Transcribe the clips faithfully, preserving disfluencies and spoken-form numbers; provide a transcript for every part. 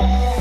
Thank you.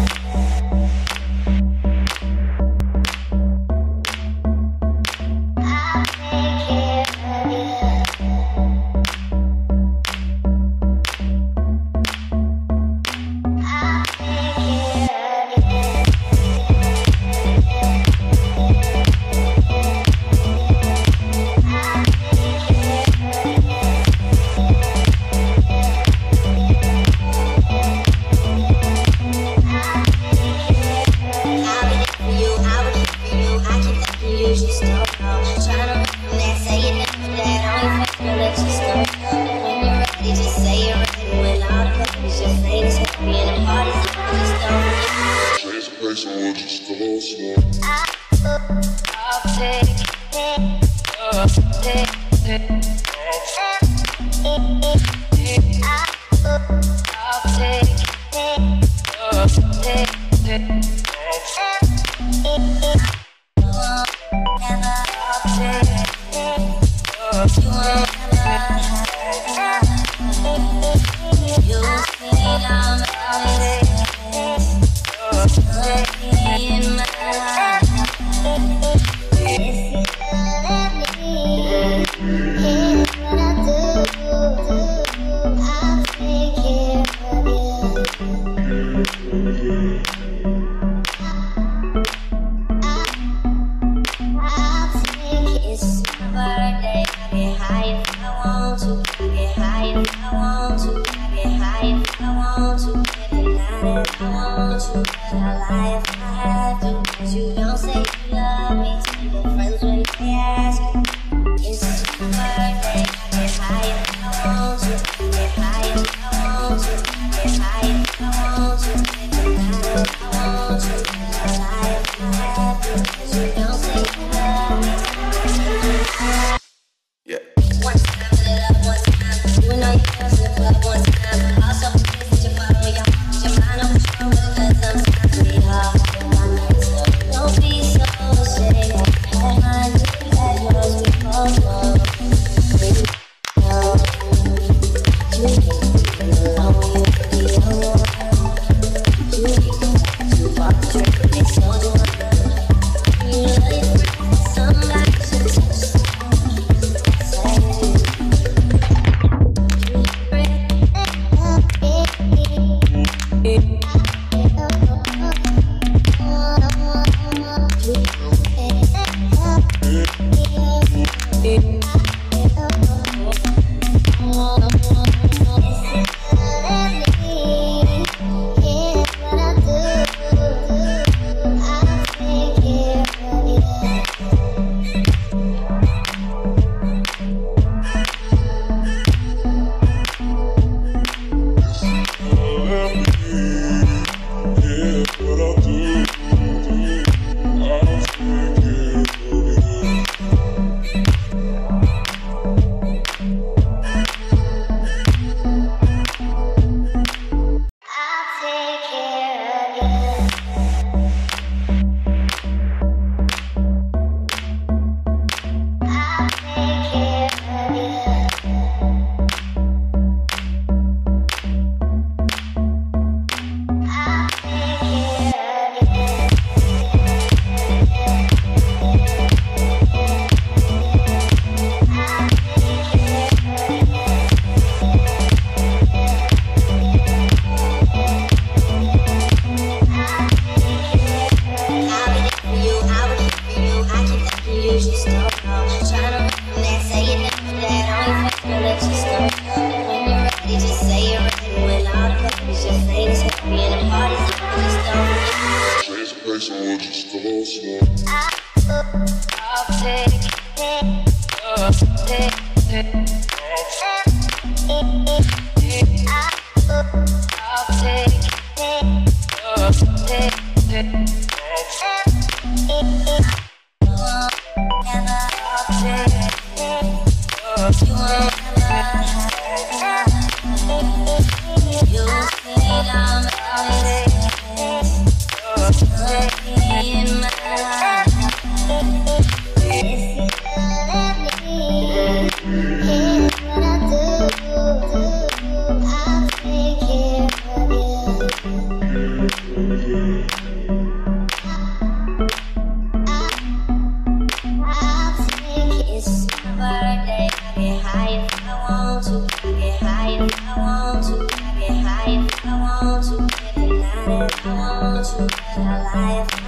you in her life.